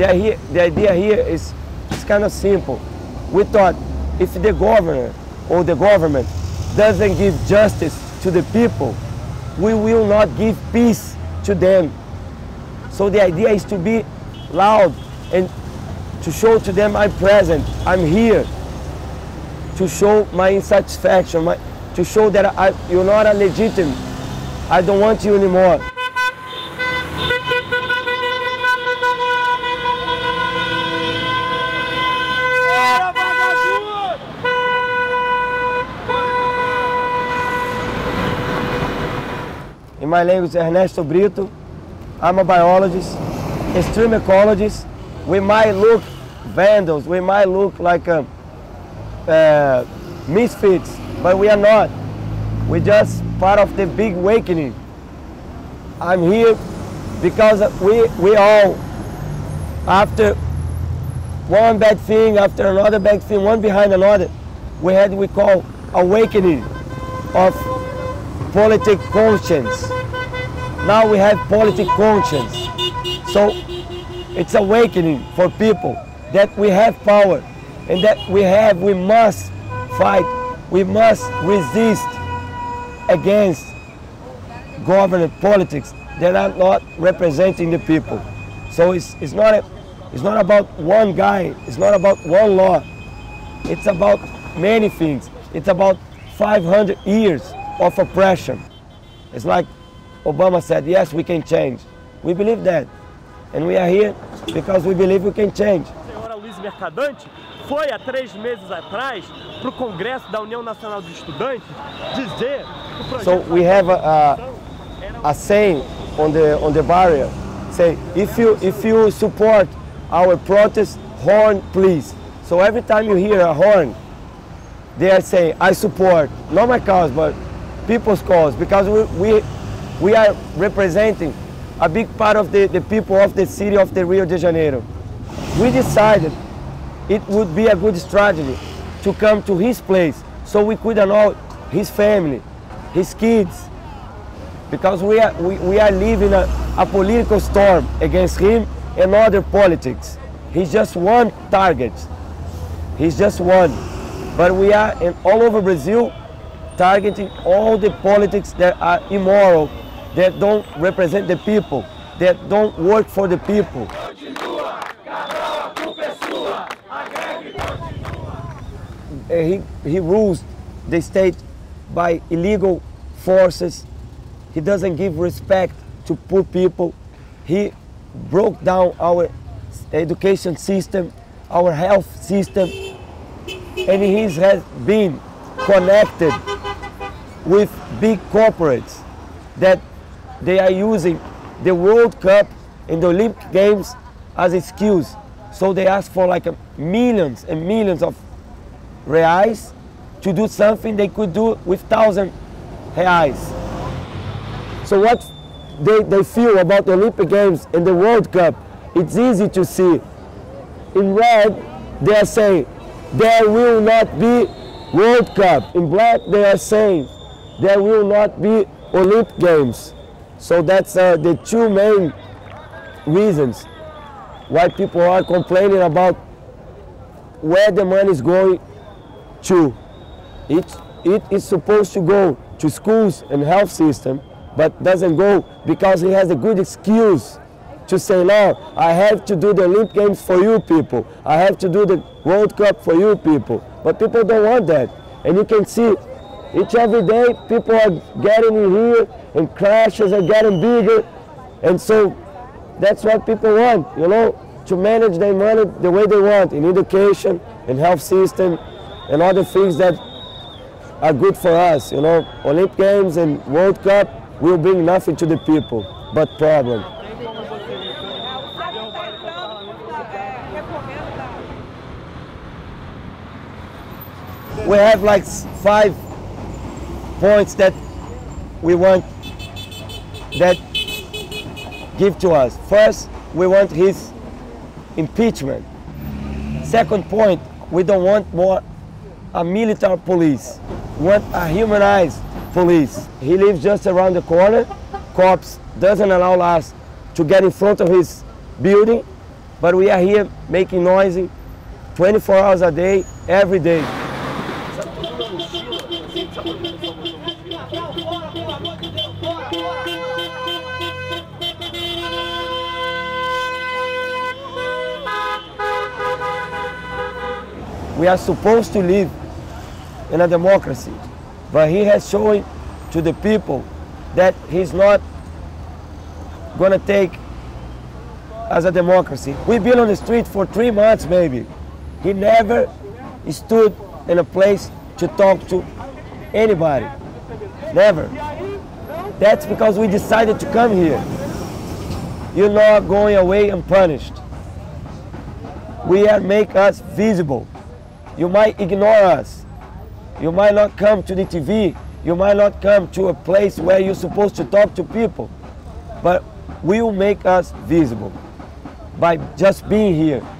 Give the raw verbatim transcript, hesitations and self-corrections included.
The idea, the idea here is it's kind of simple. We thought if the governor or the government doesn't give justice to the people, we will not give peace to them. So the idea is to be loud and to show to them I'm present, I'm here, to show my insatisfaction, my, to show that I, you're not a legitimate, I don't want you anymore. In my language, Ernesto Brito. I'm a biologist, extreme ecologist. We might look vandals, we might look like a, uh, misfits, but we are not. We're just part of the big awakening. I'm here because we, we all, after one bad thing, after another bad thing, one behind another, we had we call awakening of politic conscience. Now we have politic conscience. So it's awakening for people that we have power and that we have, we must fight, we must resist against government politics that are not representing the people. So it's, it's, not a, it's not about one guy, it's not about one law, it's about many things. It's about five hundred years of oppression. It's like Obama said, yes, we can change. We believe that. And we are here because we believe we can change. A senhora Luiz Mercadante foi há três meses atrás para o Congresso da União Nacional dos Estudantes dizer que o projeto... So we have a, a, a saying on the, on the barrier, say, if you, if you support our protest, horn please. So every time you hear a horn, they are saying, I support, not my cause, but people's cause, because we, we, we are representing a big part of the, the people of the city of the Rio de Janeiro. We decided it would be a good strategy to come to his place so we could know his family, his kids, because we are, we, we are living a, a political storm against him and other politics. He's just one target, he's just one. But we are in all over Brazil targeting all the politics that are immoral, that don't represent the people, that don't work for the people. He, he rules the state by illegal forces. He doesn't give respect to poor people. He broke down our education system, our health system, and he has been connected with big corporates that they are using the World Cup and the Olympic Games as excuse. So they ask for like millions and millions of reais to do something they could do with thousand reais. So what they, they feel about the Olympic Games and the World Cup, it's easy to see. In red, they are saying, there will not be World Cup. In black, they are saying, there will not be Olympic Games. So that's uh, the two main reasons why people are complaining about where the money is going to. It, it is supposed to go to schools and health system, but doesn't go because he has a good excuse to say, no, I have to do the Olympic Games for you people. I have to do the World Cup for you people. But people don't want that. And you can see each every day, people are getting in here, and crashes are getting bigger. And so that's what people want, you know, to manage their money the way they want, in education, in health system, and other things that are good for us, you know. Olympic Games and World Cup will bring nothing to the people, but problem. We have like five points that we want, that give to us. First, we want his impeachment. Second point, we don't want more a military police. We want a humanized police. He lives just around the corner. Cops doesn't allow us to get in front of his building. but we are here making noise twenty-four hours a day, every day. We are supposed to live in a democracy, but he has shown to the people that he's not going to take as a democracy. We've been on the street for three months maybe. He never stood in a place to talk to anybody, never. That's because we decided to come here. You're not going away unpunished. We are make us visible. You might ignore us. You might not come to the T V. You might not come to a place where you're supposed to talk to people. But we will make us visible by just being here.